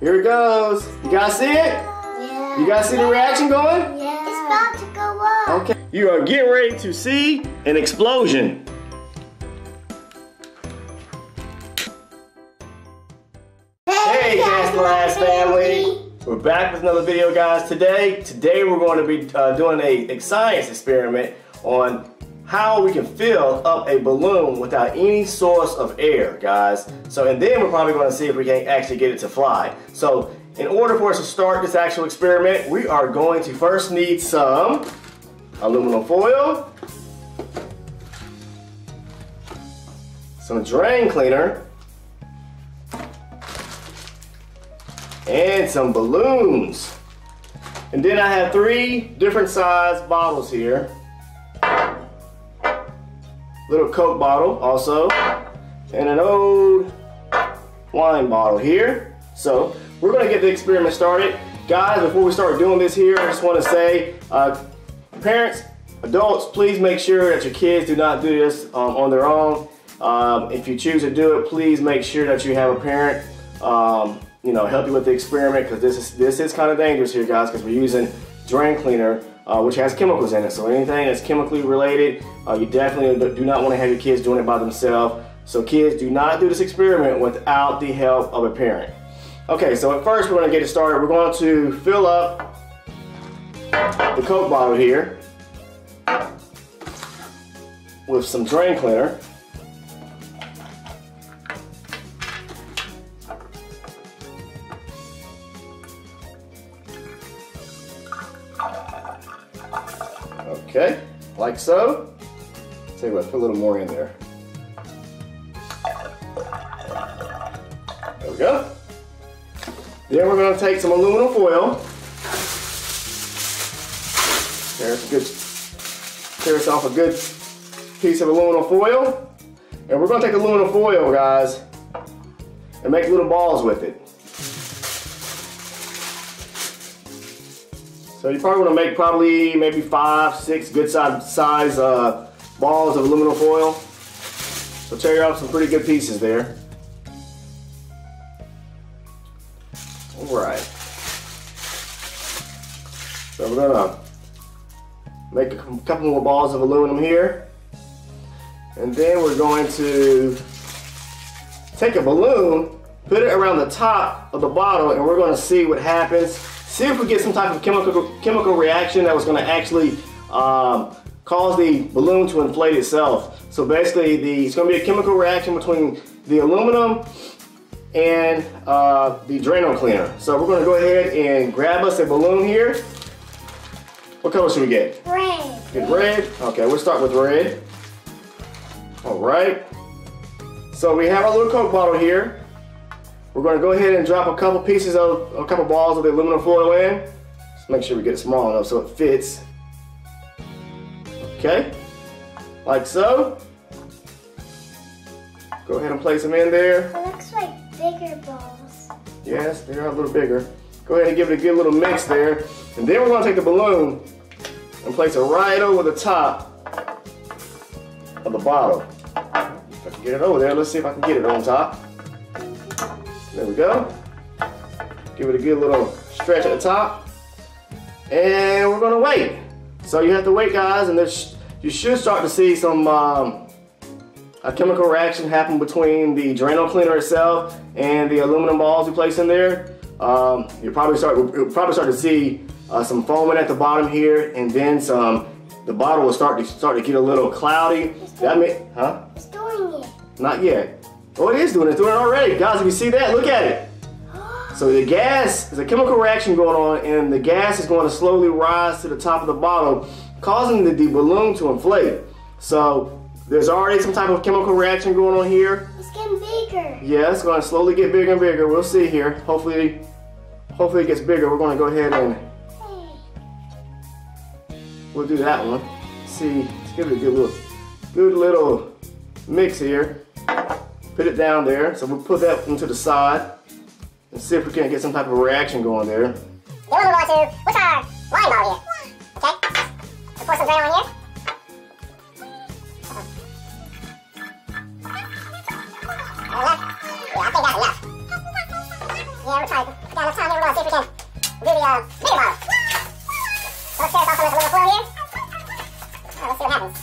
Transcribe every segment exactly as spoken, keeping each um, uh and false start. Here it goes. You guys see it? Yeah. You guys see the reaction going? Yeah. It's about to go up. Okay. You are getting ready to see an explosion. Hey, Casting Laughs family. We're back with another video, guys. Today, today we're going to be uh, doing a, a science experiment on how we can fill up a balloon without any source of air, guys. So, and then we're probably going to see if we can actually get it to fly. So, in order for us to start this actual experiment, we are going to first need some aluminum foil, some drain cleaner, and some balloons. And then I have three different size bottles here. Little Coke bottle also, and an old wine bottle here. So we're gonna get the experiment started. Guys, before we start doing this here, I just wanna say, uh, parents, adults, please make sure that your kids do not do this um, on their own. Um, if you choose to do it, please make sure that you have a parent um, you know, help you with the experiment, because this is, this is kind of dangerous here, guys, because we're using drain cleaner, Uh, which has chemicals in it. So anything that's chemically related, uh, you definitely do not want to have your kids doing it by themselves. So kids, do not do this experiment without the help of a parent. Okay, so at first we're going to get it started. We're going to fill up the Coke bottle here with some drain cleaner. Okay, like so. Tell you what, put a little more in there. There we go. Then we're going to take some aluminum foil. There's a good, tear us off a good piece of aluminum foil. And we're going to take aluminum foil, guys, and make little balls with it. So you probably want to make probably maybe five, six good size, size uh, balls of aluminum foil. So tear off some pretty good pieces there. All right. So we're gonna make a couple more balls of aluminum here, and then we're going to take a balloon, put it around the top of the bottle, and we're going to see what happens. See if we get some type of chemical chemical reaction that was going to actually um, cause the balloon to inflate itself. So basically, the, it's going to be a chemical reaction between the aluminum and uh, the Drano cleaner. So we're going to go ahead and grab us a balloon here. What color should we get? Red. Get red? Okay, we'll start with red. All right. So we have our little Coke bottle here. We're going to go ahead and drop a couple pieces of, a couple balls of the aluminum foil in. Just make sure we get it small enough so it fits. Okay, like so. Go ahead and place them in there. It looks like bigger balls. Yes, they are a little bigger. Go ahead and give it a good little mix there. And then we're going to take the balloon and place it right over the top of the bottle. If I can get it over there, let's see if I can get it on top. There we go. Give it a good little stretch at the top. And we're gonna wait. So you have to wait, guys, and there's, you should start to see some um, a chemical reaction happen between the Drano cleaner itself and the aluminum balls we place in there. Um, you'll probably start, you'll probably start to see uh, some foaming at the bottom here, and then some, the bottle will start to, start to get a little cloudy. It's doing, that mean, huh? It's doing it. Not yet. Oh, it is doing it. It's doing it already. Guys, if you see that, look at it. So the gas, there's a chemical reaction going on, and the gas is going to slowly rise to the top of the bottle, causing the, the balloon to inflate. So there's already some type of chemical reaction going on here. It's getting bigger. Yeah, it's going to slowly get bigger and bigger. We'll see here. Hopefully, hopefully it gets bigger. We're going to go ahead and we'll do that one. Let's see, let's give it a good little, good little mix here. Put it down there, so we'll put that one to the side and see if we can get some type of reaction going there. Then we're going to go on to, what's our wine bottle here? Okay, we'll pour some Drano on here. There we go. Yeah, I think that's enough. Yeah, we'll try uh, mini model. So let's tear this off on this little floor here. All right, let's see what happens.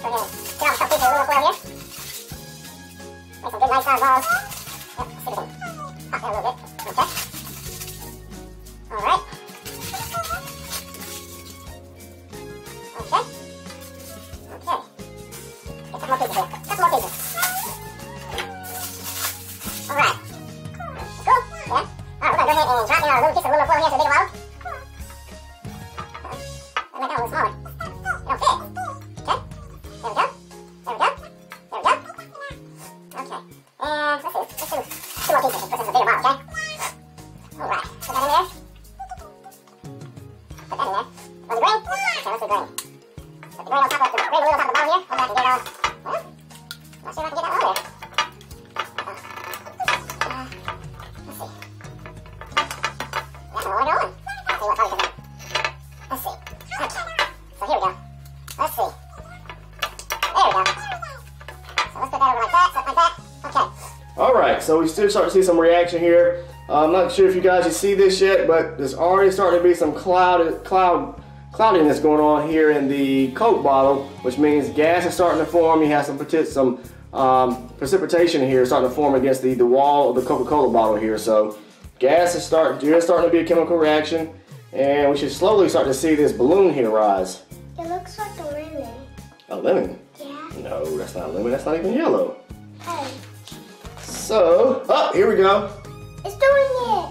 So again, get off a couple pieces of the little floor here. Make some good nice round balls. Yep, see if we can pop that a little bit. Okay. All right. Okay. Okay. Get some more pieces here. Just some more pieces. All right. Cool. Yeah. Alright, we're going to go ahead and drop in our little piece of little floor here to the bigger bottle. And make that one a little smaller. It'll fit. Okay. There we go. There we go. There we go. Okay. And let's do, let's do two more pieces. Put this in the bigger bottle, okay? Alright. Put that in there. Put that in there. Those green? Okay, let's do green. Put the green on top of the, green blue on top of the bottle here. Hopefully I can get it all. Well, I'm not sure if I can get that all there. Let's see. There we go. So let's put that over like that, like that. Okay. All right, so we still start to see some reaction here. Uh, I'm not sure if you guys can see this yet, but there's already starting to be some cloud, cloud, cloudiness going on here in the Coke bottle, which means gas is starting to form. You have some, some um, precipitation here starting to form against the, the wall of the Coca-Cola bottle here. So gas is start, starting to be a chemical reaction, and we should slowly start to see this balloon here rise. It looks like a lemon. A lemon? Yeah. No, that's not a lemon. That's not even yellow. Oh. So, oh, here we go. It's doing it.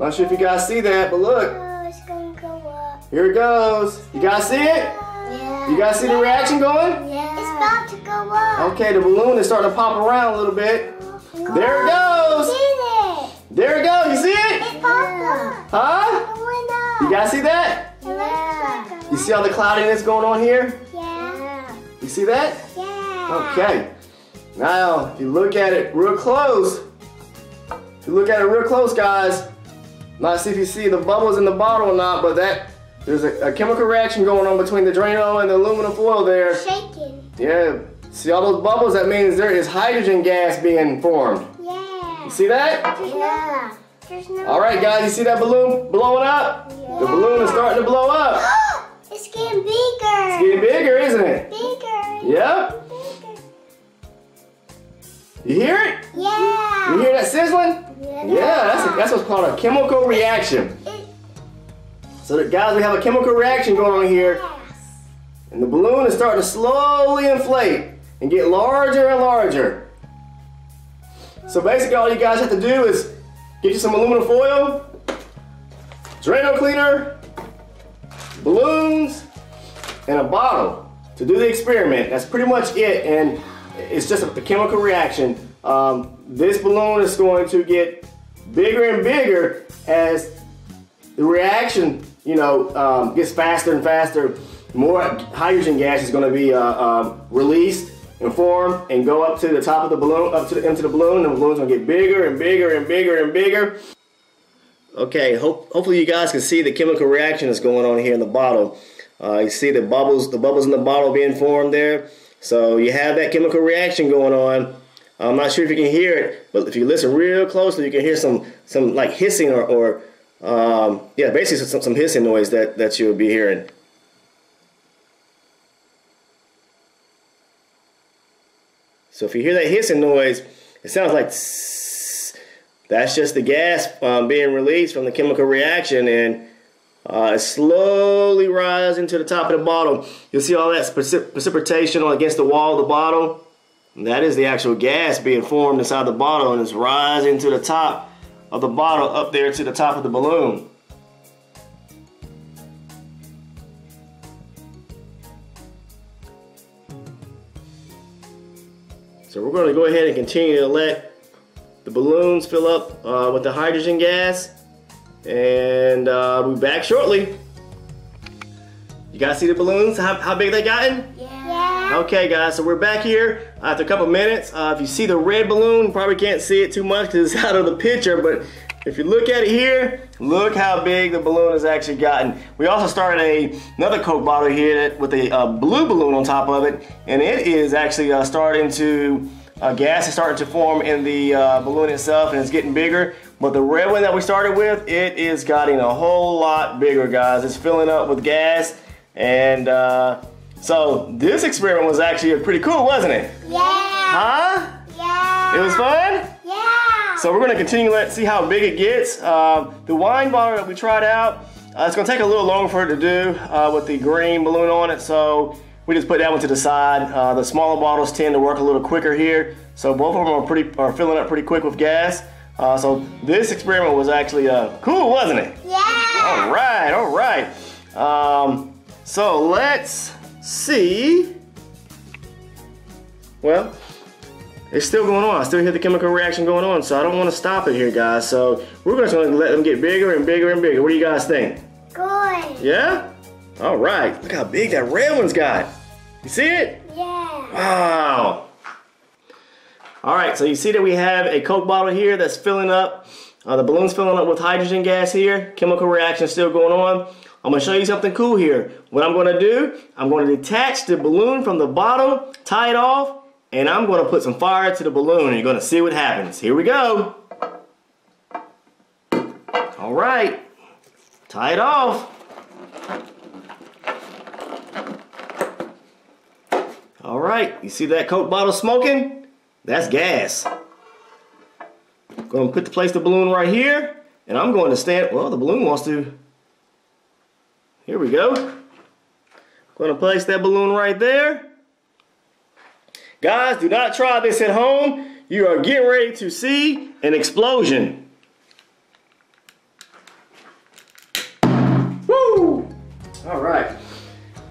Not sure if you guys see that, but look. Oh, it's going to go up. Here it goes. You guys see it? Yeah. You guys see the reaction going? Yeah. It's about to go up. Okay, the balloon is starting to pop around a little bit. Oh, there it goes. I see it. There it goes. You see it? It popped yeah. up. Huh? It went up. You guys see that? Yeah. You see all the cloudiness going on here? Yeah. You see that? Yeah. Okay. Now, if you look at it real close, if you look at it real close, guys, not see if you see the bubbles in the bottle or not, but that there's a, a chemical reaction going on between the Drano and the aluminum foil there. Shaking. Yeah. See all those bubbles? That means there is hydrogen gas being formed. Yeah. You see that? Yeah. There's no all right, guys. You see that balloon blowing up? Yeah. The balloon is starting to blow up. It's getting bigger. It's getting bigger, isn't it? Bigger. Yep. Bigger. You hear it? Yeah. You hear that sizzling? Yeah. Yeah, that's, a, that's what's called a chemical reaction. It, it, so, guys, we have a chemical reaction going on here. Yes. And the balloon is starting to slowly inflate and get larger and larger. So, basically, all you guys have to do is get you some aluminum foil, Drano cleaner, balloons, and a bottle to do the experiment. That's pretty much it, and it's just a chemical reaction. Um, this balloon is going to get bigger and bigger as the reaction, you know, um, gets faster and faster. More hydrogen gas is going to be uh, uh, released and formed and go up to the top of the balloon, up to the, into the balloon. The balloon's going to get bigger and bigger and bigger and bigger. Okay, hope, hopefully you guys can see the chemical reaction that's going on here in the bottle. Uh, you see the bubbles, the bubbles in the bottle being formed there. So you have that chemical reaction going on. I'm not sure if you can hear it, but if you listen real closely, you can hear some, some like hissing or, or um, yeah, basically some, some hissing noise that, that you'll be hearing. So if you hear that hissing noise, it sounds like tss. That's just the gas um, being released from the chemical reaction, and uh, it's slowly rising to the top of the bottle. You'll see all that precip precipitation against the wall of the bottle. And that is the actual gas being formed inside the bottle, and it's rising to the top of the bottle up there to the top of the balloon. So we're going to go ahead and continue to let the balloons fill up uh, with the hydrogen gas, and uh, we'll be back shortly. You guys see the balloons? How, how big they gotten? Yeah. Okay, guys, so we're back here after a couple minutes. Uh, if you see the red balloon, probably can't see it too much because it's out of the picture, but if you look at it here, look how big the balloon has actually gotten. We also started a, another Coke bottle here that, with a, a blue balloon on top of it, and it is actually uh, starting to Uh, gas is starting to form in the uh, balloon itself, and it's getting bigger. But the red one that we started with, it is getting a whole lot bigger, guys. It's filling up with gas, and uh, so this experiment was actually pretty cool, wasn't it? Yeah. Huh? Yeah. It was fun? Yeah. So we're going to continue. Let's see how big it gets. Uh, the wine bottle that we tried out, uh, it's going to take a little longer for it to do uh, with the green balloon on it. So we just put that one to the side. Uh, the smaller bottles tend to work a little quicker here, so both of them are pretty are filling up pretty quick with gas. Uh, so this experiment was actually uh, cool, wasn't it? Yeah. All right, all right. Um, so let's see. Well, it's still going on. I still hear the chemical reaction going on, so I don't want to stop it here, guys. So we're just going to let them get bigger and bigger and bigger. What do you guys think? Good. Yeah. All right. Look how big that red one's got. You see it? Yeah. Wow. All right, so you see that we have a Coke bottle here that's filling up. Uh, the balloon's filling up with hydrogen gas here. Chemical reaction still going on. I'm going to show you something cool here. What I'm going to do, I'm going to detach the balloon from the bottle, tie it off, and I'm going to put some fire to the balloon. And you're going to see what happens. Here we go. All right. Tie it off. All right, you see that Coke bottle smoking? That's gas. I'm going to put the place the balloon right here, and I'm going to stand, well, the balloon wants to, here we go. I'm going to place that balloon right there. Guys, do not try this at home. You are getting ready to see an explosion. Woo! All right.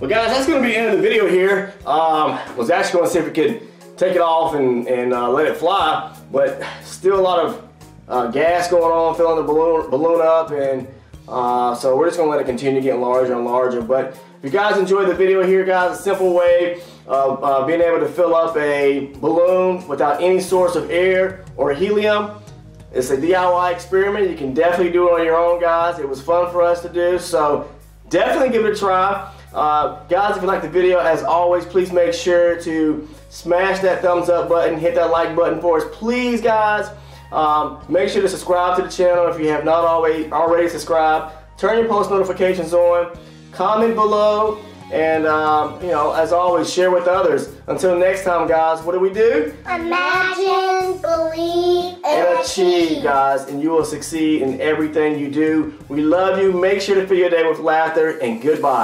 Well, guys, that's going to be the end of the video here. Um, was actually going to see if we could take it off and, and uh, let it fly, but still a lot of uh, gas going on, filling the balloon, balloon up, and uh, so we're just going to let it continue getting larger and larger. But if you guys enjoyed the video here, guys, a simple way of uh, being able to fill up a balloon without any source of air or helium. It's a D I Y experiment. You can definitely do it on your own, guys. It was fun for us to do, so definitely give it a try. Uh, guys, if you like the video, as always, please make sure to smash that thumbs up button, hit that like button for us, please, guys. Um, make sure to subscribe to the channel if you have not already, already subscribed. Turn your post notifications on, comment below, and, um, you know, as always, share with others. Until next time, guys, what do we do? Imagine, believe, and achieve, guys, and you will succeed in everything you do. We love you. Make sure to fill your day with laughter, and goodbye.